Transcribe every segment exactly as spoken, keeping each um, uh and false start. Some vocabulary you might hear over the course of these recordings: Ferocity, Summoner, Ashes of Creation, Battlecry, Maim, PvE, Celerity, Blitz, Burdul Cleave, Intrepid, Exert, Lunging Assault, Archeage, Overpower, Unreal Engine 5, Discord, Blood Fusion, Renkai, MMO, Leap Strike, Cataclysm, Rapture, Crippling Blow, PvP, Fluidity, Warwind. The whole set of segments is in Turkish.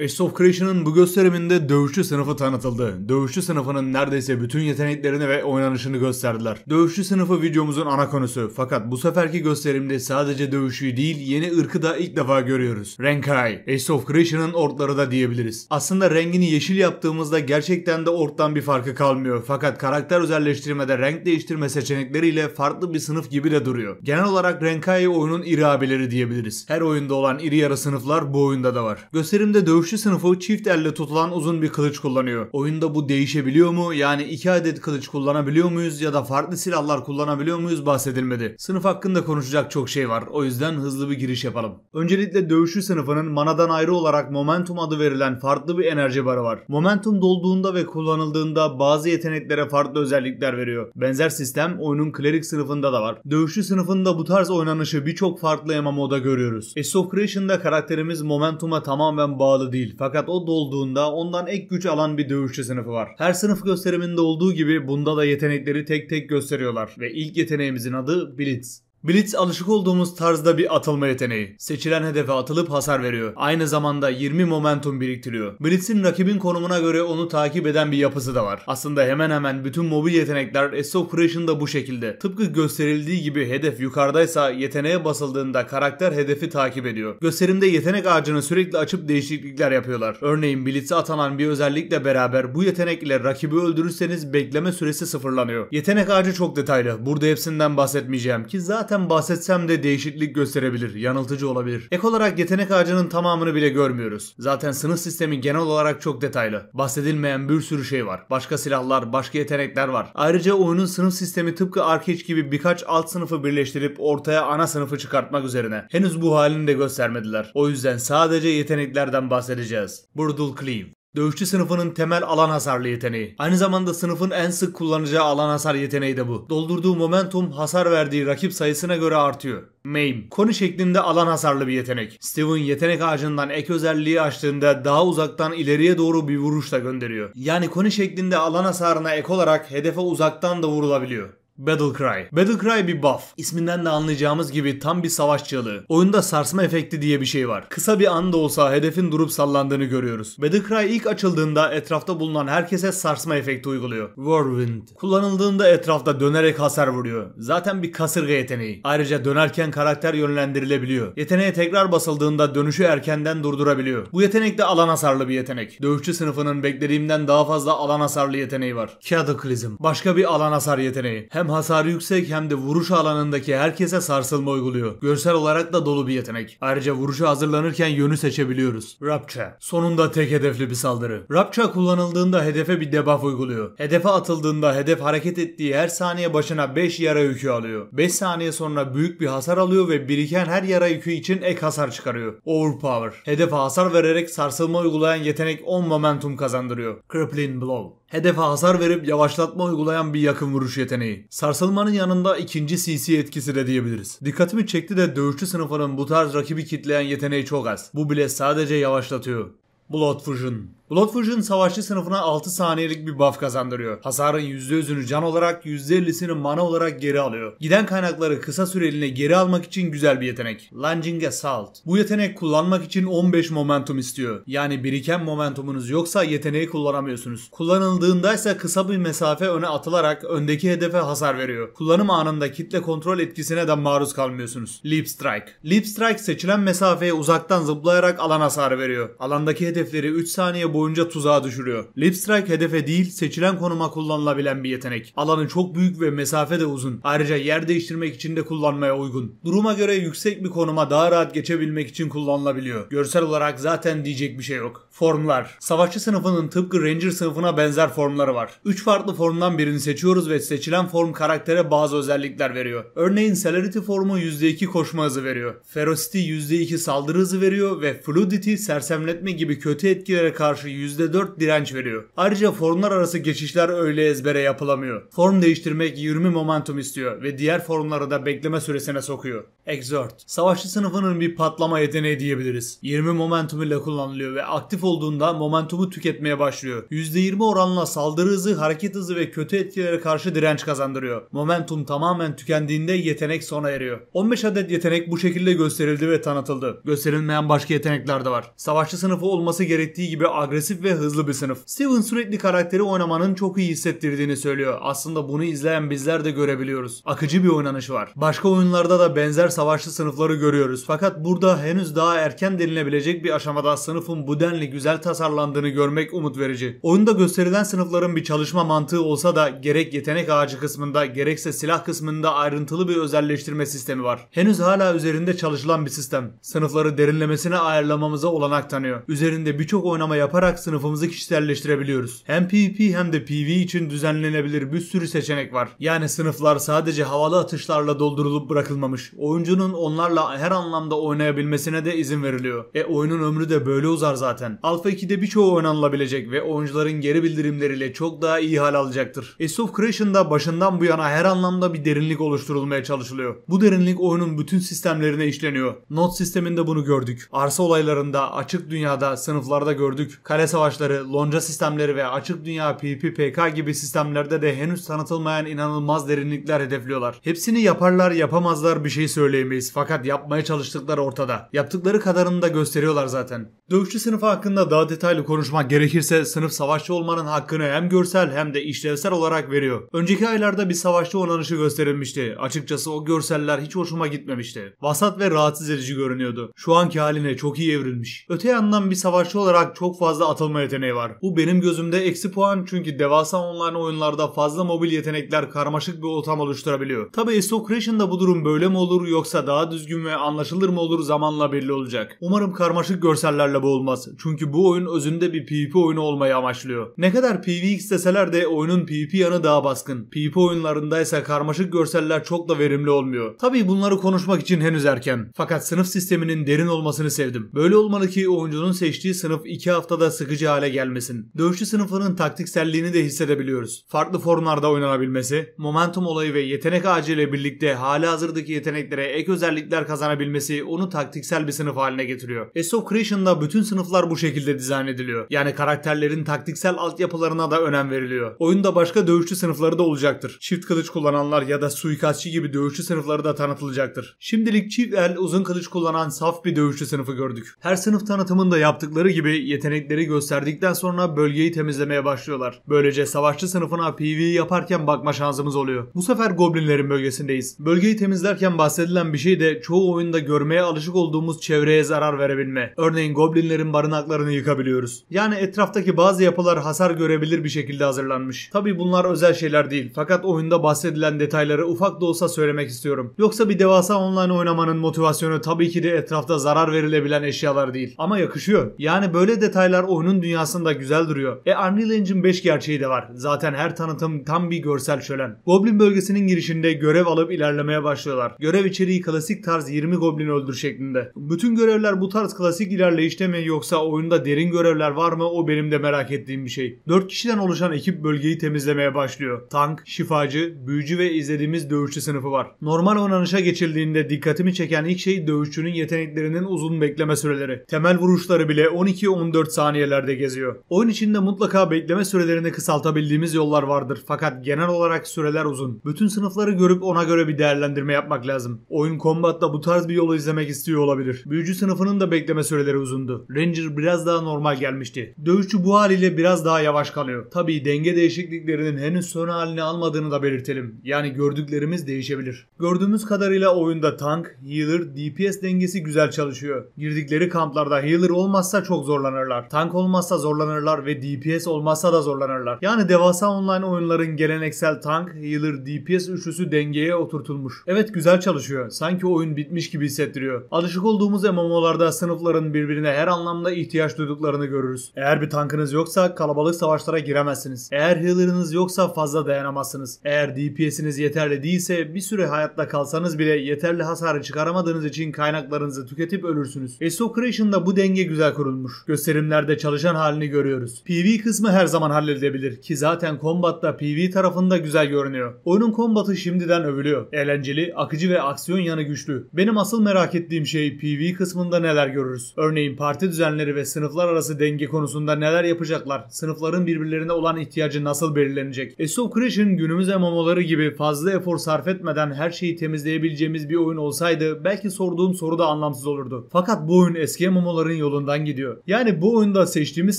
Ashes of Creation'ın bu gösteriminde dövüşçü sınıfı tanıtıldı. Dövüşçü sınıfının neredeyse bütün yeteneklerini ve oynanışını gösterdiler. Dövüşçü sınıfı videomuzun ana konusu, fakat bu seferki gösterimde sadece dövüşçüyü değil yeni ırkı da ilk defa görüyoruz. Renkai, Ashes of Creation'ın orkları da diyebiliriz. Aslında rengini yeşil yaptığımızda gerçekten de orktan bir farkı kalmıyor, fakat karakter özelleştirmede renk değiştirme seçenekleriyle farklı bir sınıf gibi de duruyor. Genel olarak Renkai oyunun iri abileri diyebiliriz. Her oyunda olan iri yarı sınıflar bu oyunda da var. Gösterimde dövüş Dövüşçü sınıfı çift elle tutulan uzun bir kılıç kullanıyor. Oyunda bu değişebiliyor mu? Yani iki adet kılıç kullanabiliyor muyuz ya da farklı silahlar kullanabiliyor muyuz bahsedilmedi. Sınıf hakkında konuşacak çok şey var. O yüzden hızlı bir giriş yapalım. Öncelikle dövüşçü sınıfının manadan ayrı olarak momentum adı verilen farklı bir enerji barı var. Momentum dolduğunda ve kullanıldığında bazı yeteneklere farklı özellikler veriyor. Benzer sistem oyunun klerik sınıfında da var. Dövüşçü sınıfında bu tarz oynanışı birçok farklı M M O'da görüyoruz. Ashes of Creation'da karakterimiz momentuma tamamen bağlı değil. Fakat o dolduğunda ondan ek güç alan bir dövüşçü sınıfı var. Her sınıf gösteriminde olduğu gibi bunda da yetenekleri tek tek gösteriyorlar ve ilk yeteneğimizin adı Blitz. Blitz alışık olduğumuz tarzda bir atılma yeteneği. Seçilen hedefe atılıp hasar veriyor. Aynı zamanda yirmi momentum biriktiriyor. Blitz'in rakibin konumuna göre onu takip eden bir yapısı da var. Aslında hemen hemen bütün mobil yetenekler Ashes of Creation'da bu şekilde. Tıpkı gösterildiği gibi hedef yukarıdaysa yeteneğe basıldığında karakter hedefi takip ediyor. Gösterimde yetenek ağacını sürekli açıp değişiklikler yapıyorlar. Örneğin Blitz'e atanan bir özellikle beraber bu yetenek ile rakibi öldürürseniz bekleme süresi sıfırlanıyor. Yetenek ağacı çok detaylı. Burada hepsinden bahsetmeyeceğim ki zaten bahsetsem de değişiklik gösterebilir, yanıltıcı olabilir. Ek olarak yetenek ağacının tamamını bile görmüyoruz. Zaten sınıf sistemi genel olarak çok detaylı. Bahsedilmeyen bir sürü şey var. Başka silahlar, başka yetenekler var. Ayrıca oyunun sınıf sistemi tıpkı Archeage gibi birkaç alt sınıfı birleştirip ortaya ana sınıfı çıkartmak üzerine. Henüz bu halini de göstermediler. O yüzden sadece yeteneklerden bahsedeceğiz. Burdul Cleave. Dövüşçü sınıfının temel alan hasarlı yeteneği. Aynı zamanda sınıfın en sık kullanacağı alan hasar yeteneği de bu. Doldurduğu momentum hasar verdiği rakip sayısına göre artıyor. Maim, koni şeklinde alan hasarlı bir yetenek. Steven yetenek ağacından ek özelliği açtığında daha uzaktan ileriye doğru bir vuruşla gönderiyor. Yani koni şeklinde alan hasarına ek olarak hedefe uzaktan da vurulabiliyor. Battlecry. Battlecry bir buff. İsminden de anlayacağımız gibi tam bir savaş çığlığı. Oyunda sarsma efekti diye bir şey var. Kısa bir anda olsa hedefin durup sallandığını görüyoruz. Battlecry ilk açıldığında etrafta bulunan herkese sarsma efekti uyguluyor. Warwind. Kullanıldığında etrafta dönerek hasar vuruyor. Zaten bir kasırga yeteneği. Ayrıca dönerken karakter yönlendirilebiliyor. Yeteneğe tekrar basıldığında dönüşü erkenden durdurabiliyor. Bu yetenek de alan hasarlı bir yetenek. Dövüşçü sınıfının beklediğimden daha fazla alan hasarlı yeteneği var. Cataclysm. Başka bir alan hasar yeteneği. Hem Hem hasarı yüksek hem de vuruş alanındaki herkese sarsılma uyguluyor. Görsel olarak da dolu bir yetenek. Ayrıca vuruşa hazırlanırken yönü seçebiliyoruz. Rapture. Sonunda tek hedefli bir saldırı. Rapture kullanıldığında hedefe bir debuff uyguluyor. Hedefe atıldığında hedef hareket ettiği her saniye başına beş yara yükü alıyor. beş saniye sonra büyük bir hasar alıyor ve biriken her yara yükü için ek hasar çıkarıyor. Overpower. Hedefe hasar vererek sarsılma uygulayan yetenek on momentum kazandırıyor. Crippling Blow. Hedefe hasar verip yavaşlatma uygulayan bir yakın vuruş yeteneği. Sarsılmanın yanında ikinci C C etkisi de diyebiliriz. Dikkatimi çekti de dövüşçü sınıfının bu tarz rakibi kitleyen yeteneği çok az. Bu bile sadece yavaşlatıyor. Blood Fusion. Blood Fusion savaşçı sınıfına altı saniyelik bir buff kazandırıyor. Hasarın yüzde yüz'ünü can olarak, yüzde elli'sini mana olarak geri alıyor. Giden kaynakları kısa süreliğine geri almak için güzel bir yetenek. Lunging Assault. Bu yetenek kullanmak için on beş momentum istiyor. Yani biriken momentumunuz yoksa yeteneği kullanamıyorsunuz. Kullanıldığında ise kısa bir mesafe öne atılarak öndeki hedefe hasar veriyor. Kullanım anında kitle kontrol etkisine de maruz kalmıyorsunuz. Leap Strike. Leap Strike seçilen mesafeye uzaktan zıplayarak alan hasarı veriyor. Alandaki hedefleri üç saniye boyunca boyunca tuzağa düşürüyor. Leap Strike hedefe değil, seçilen konuma kullanılabilen bir yetenek. Alanı çok büyük ve mesafe de uzun. Ayrıca yer değiştirmek için de kullanmaya uygun. Duruma göre yüksek bir konuma daha rahat geçebilmek için kullanılabiliyor. Görsel olarak zaten diyecek bir şey yok. Formlar. Savaşçı sınıfının tıpkı Ranger sınıfına benzer formları var. üç farklı formdan birini seçiyoruz ve seçilen form karaktere bazı özellikler veriyor. Örneğin Celerity formu yüzde iki koşma hızı veriyor. Ferocity yüzde iki saldırı hızı veriyor ve Fluidity sersemletme gibi kötü etkilere karşı karşı yüzde dört direnç veriyor. Ayrıca formlar arası geçişler öyle ezbere yapılamıyor. Form değiştirmek yirmi momentum istiyor ve diğer formları da bekleme süresine sokuyor. Exert, savaşçı sınıfının bir patlama yeteneği diyebiliriz. yirmi momentum ile kullanılıyor ve aktif olduğunda momentumu tüketmeye başlıyor. yüzde yirmi oranla saldırı hızı, hareket hızı ve kötü etkilere karşı direnç kazandırıyor. Momentum tamamen tükendiğinde yetenek sona eriyor. on beş adet yetenek bu şekilde gösterildi ve tanıtıldı. Gösterilmeyen başka yetenekler de var. Savaşçı sınıfı olması gerektiği gibi agresif ve hızlı bir sınıf. Steven sürekli karakteri oynamanın çok iyi hissettirdiğini söylüyor. Aslında bunu izleyen bizler de görebiliyoruz. Akıcı bir oynanışı var. Başka oyunlarda da benzer savaşçı sınıfları görüyoruz. Fakat burada henüz daha erken denilebilecek bir aşamada sınıfın bu denli güzel tasarlandığını görmek umut verici. Oyunda gösterilen sınıfların bir çalışma mantığı olsa da gerek yetenek ağacı kısmında gerekse silah kısmında ayrıntılı bir özelleştirme sistemi var. Henüz hala üzerinde çalışılan bir sistem. Sınıfları derinlemesine ayarlamamıza olanak tanıyor. Üzerinde birçok oynama yaparak sınıfımızı kişiselleştirebiliyoruz. Hem PvP hem de PvE için düzenlenebilir bir sürü seçenek var. Yani sınıflar sadece havalı atışlarla doldurulup bırakılmamış. Oyuncunun onlarla her anlamda oynayabilmesine de izin veriliyor. E oyunun ömrü de böyle uzar zaten. Alpha iki'de birçoğu oynanılabilecek ve oyuncuların geri bildirimleriyle çok daha iyi hal alacaktır. Ashes of Creation'da başından bu yana her anlamda bir derinlik oluşturulmaya çalışılıyor. Bu derinlik oyunun bütün sistemlerine işleniyor. Not sisteminde bunu gördük. Arsa olaylarında, açık dünyada, sınıflarda gördük. Kale savaşları, lonca sistemleri ve açık dünya, PvP, P K gibi sistemlerde de henüz tanıtılmayan inanılmaz derinlikler hedefliyorlar. Hepsini yaparlar yapamazlar bir şey söyleyemeyiz. Fakat yapmaya çalıştıkları ortada. Yaptıkları kadarını da gösteriyorlar zaten. Dövüşçü sınıfı hakkında daha detaylı konuşmak gerekirse sınıf savaşçı olmanın hakkını hem görsel hem de işlevsel olarak veriyor. Önceki aylarda bir savaşçı oynanışı gösterilmişti. Açıkçası o görseller hiç hoşuma gitmemişti. Vasat ve rahatsız edici görünüyordu. Şu anki haline çok iyi evrilmiş. Öte yandan bir savaşçı olarak çok fazla atılma yeteneği var. Bu benim gözümde eksi puan çünkü devasa online oyunlarda fazla mobil yetenekler karmaşık bir ortam oluşturabiliyor. Tabi Ashes of Creation'da bu durum böyle mi olur yoksa daha düzgün ve anlaşılır mı olur zamanla belli olacak. Umarım karmaşık görsellerle bu olmaz. Çünkü bu oyun özünde bir PvP oyunu olmayı amaçlıyor. Ne kadar PvX deseler de oyunun PvP yanı daha baskın. PvP oyunlarındaysa karmaşık görseller çok da verimli olmuyor. Tabi bunları konuşmak için henüz erken. Fakat sınıf sisteminin derin olmasını sevdim. Böyle olmalı ki oyuncunun seçtiği sınıf iki haftada sıkıcı hale gelmesin. Dövüşçü sınıfının taktikselliğini de hissedebiliyoruz. Farklı formlarda oynanabilmesi, momentum olayı ve yetenek ağacı ile birlikte halihazırdaki yeteneklere ek özellikler kazanabilmesi onu taktiksel bir sınıf haline getiriyor. Ashes of Creation'da bütün sınıflar bu şekilde dizayn ediliyor. Yani karakterlerin taktiksel altyapılarına da önem veriliyor. Oyunda başka dövüşçü sınıfları da olacaktır. Çift kılıç kullananlar ya da suikastçı gibi dövüşçü sınıfları da tanıtılacaktır. Şimdilik çift el uzun kılıç kullanan saf bir dövüşçü sınıfı gördük. Her sınıf tanıtımında yaptıkları gibi yetenekleri gösterdikten sonra bölgeyi temizlemeye başlıyorlar. Böylece savaşçı sınıfına PvE yaparken bakma şansımız oluyor. Bu sefer goblinlerin bölgesindeyiz. Bölgeyi temizlerken bahsedilen bir şey de çoğu oyunda görmeye alışık olduğumuz çevreye zarar verebilme. Örneğin goblinlerin barınaklarını yıkabiliyoruz. Yani etraftaki bazı yapılar hasar görebilir bir şekilde hazırlanmış. Tabi bunlar özel şeyler değil. Fakat oyunda bahsedilen detayları ufak da olsa söylemek istiyorum. Yoksa bir devasa online oynamanın motivasyonu tabii ki de etrafta zarar verilebilen eşyalar değil. Ama yakışıyor. Yani böyle detaylar oyunun dünyasında güzel duruyor. E Unreal Engine beş gerçeği de var. Zaten her tanıtım tam bir görsel şölen. Goblin bölgesinin girişinde görev alıp ilerlemeye başlıyorlar. Görev içeriği klasik tarz yirmi goblin öldür şeklinde. Bütün görevler bu tarz klasik ilerleyişte mi yoksa oyunda derin görevler var mı o benim de merak ettiğim bir şey. dört kişiden oluşan ekip bölgeyi temizlemeye başlıyor. Tank, şifacı, büyücü ve izlediğimiz dövüşçü sınıfı var. Normal oynanışa geçildiğinde dikkatimi çeken ilk şey dövüşçünün yeteneklerinin uzun bekleme süreleri. Temel vuruşları bile on iki on dört saniyelerde geziyor. Oyun içinde mutlaka bekleme sürelerini kısaltabildiğimiz yollar vardır. Fakat genel olarak süreler uzun. Bütün sınıfları görüp ona göre bir değerlendirme yapmak lazım. Oyun Combat'ta bu tarz bir yolu izlemek istiyor olabilir. Büyücü sınıfının da bekleme süreleri uzundu. Ranger biraz daha normal gelmişti. Dövüşçü bu haliyle biraz daha yavaş kalıyor. Tabii denge değişikliklerinin henüz son halini almadığını da belirtelim. Yani gördüklerimiz değişebilir. Gördüğümüz kadarıyla oyunda tank, healer, D P S dengesi güzel çalışıyor. Girdikleri kamplarda healer olmazsa çok zorlanırlar. Tank olmazsa zorlanırlar ve D P S olmazsa da zorlanırlar. Yani devasa online oyunların geleneksel tank, healer, D P S üçlüsü dengeye oturtulmuş. Evet güzel çalışıyor. Sanki oyun bitmiş gibi hissettiriyor. Alışık olduğumuz M M O'larda sınıfların birbirine her anlamda ihtiyaç duyduklarını görürüz. Eğer bir tankınız yoksa kalabalık savaşlara giremezsiniz. Eğer healer'ınız yoksa fazla dayanamazsınız. Eğer D P S'iniz yeterli değilse bir süre hayatta kalsanız bile yeterli hasarı çıkaramadığınız için kaynaklarınızı tüketip ölürsünüz. Ashes of Creation'da bu denge güzel kurulmuş. Gösterimlerde şekilde çalışan halini görüyoruz. P V kısmı her zaman halledilebilir ki zaten kombatta P V tarafında güzel görünüyor. Oyunun kombatı şimdiden övülüyor. Eğlenceli, akıcı ve aksiyon yanı güçlü. Benim asıl merak ettiğim şey P V kısmında neler görürüz. Örneğin parti düzenleri ve sınıflar arası denge konusunda neler yapacaklar? Sınıfların birbirlerine olan ihtiyacı nasıl belirlenecek? Ashes of Creation günümüz M M O'ları gibi fazla efor sarf etmeden her şeyi temizleyebileceğimiz bir oyun olsaydı belki sorduğum soru da anlamsız olurdu. Fakat bu oyun eski M M O'ların yolundan gidiyor. Yani bu oyunda seçtiğimiz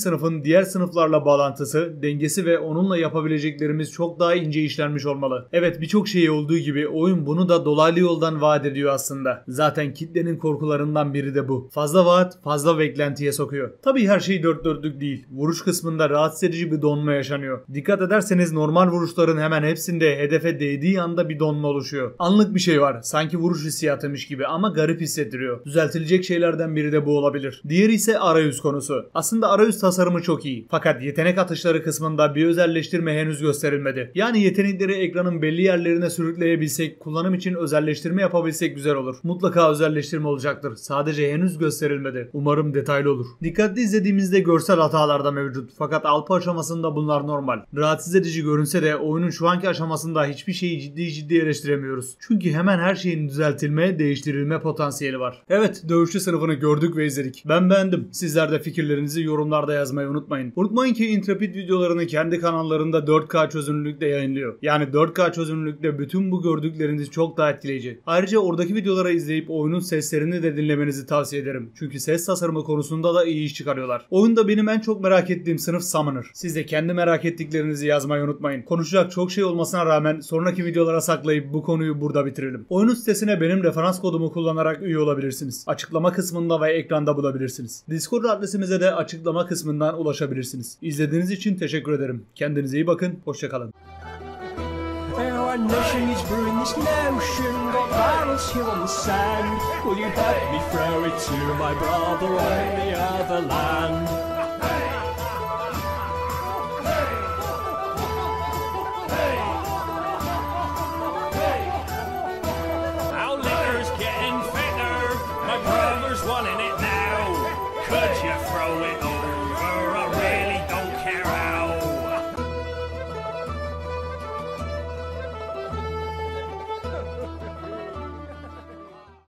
sınıfın diğer sınıflarla bağlantısı, dengesi ve onunla yapabileceklerimiz çok daha ince işlenmiş olmalı. Evet, birçok şey olduğu gibi oyun bunu da dolaylı yoldan vaat ediyor aslında. Zaten kitlenin korkularından biri de bu. Fazla vaat, fazla beklentiye sokuyor. Tabii her şey dört dörtlük değil. Vuruş kısmında rahatsız edici bir donma yaşanıyor. Dikkat ederseniz normal vuruşların hemen hepsinde hedefe değdiği anda bir donma oluşuyor. Anlık bir şey var. Sanki vuruş hissiyatıymış gibi ama garip hissettiriyor. Düzeltilecek şeylerden biri de bu olabilir. Diğeri ise arayüz konusu. Aslında arayüz tasarımı çok iyi. Fakat yetenek atışları kısmında bir özelleştirme henüz gösterilmedi. Yani yetenekleri ekranın belli yerlerine sürükleyebilsek, kullanım için özelleştirme yapabilsek güzel olur. Mutlaka özelleştirme olacaktır. Sadece henüz gösterilmedi. Umarım detaylı olur. Dikkatli izlediğimizde görsel hatalar da mevcut. Fakat alfa aşamasında bunlar normal. Rahatsız edici görünse de oyunun şu anki aşamasında hiçbir şeyi ciddi ciddi eleştiremiyoruz. Çünkü hemen her şeyin düzeltilme, değiştirilme potansiyeli var. Evet, dövüşçü sınıfını gördük ve izledik. Ben beğendim. Sizler de fikirlerinizi yorumlarda yazmayı unutmayın. Unutmayın ki Intrepid videolarını kendi kanallarında dört K çözünürlükte yayınlıyor. Yani dört K çözünürlükte bütün bu gördükleriniz çok daha etkileyici. Ayrıca oradaki videoları izleyip oyunun seslerini de dinlemenizi tavsiye ederim. Çünkü ses tasarımı konusunda da iyi iş çıkarıyorlar. Oyunda benim en çok merak ettiğim sınıf Summoner. Siz de kendi merak ettiklerinizi yazmayı unutmayın. Konuşacak çok şey olmasına rağmen sonraki videolara saklayıp bu konuyu burada bitirelim. Oyunun sitesine benim referans kodumu kullanarak üye olabilirsiniz. Açıklama kısmında ve ekranda bulabilirsiniz. Discord adresimize de açıklama kısmından ulaşabilirsiniz. İzlediğiniz için teşekkür ederim. Kendinize iyi bakın. Hoşça kalın.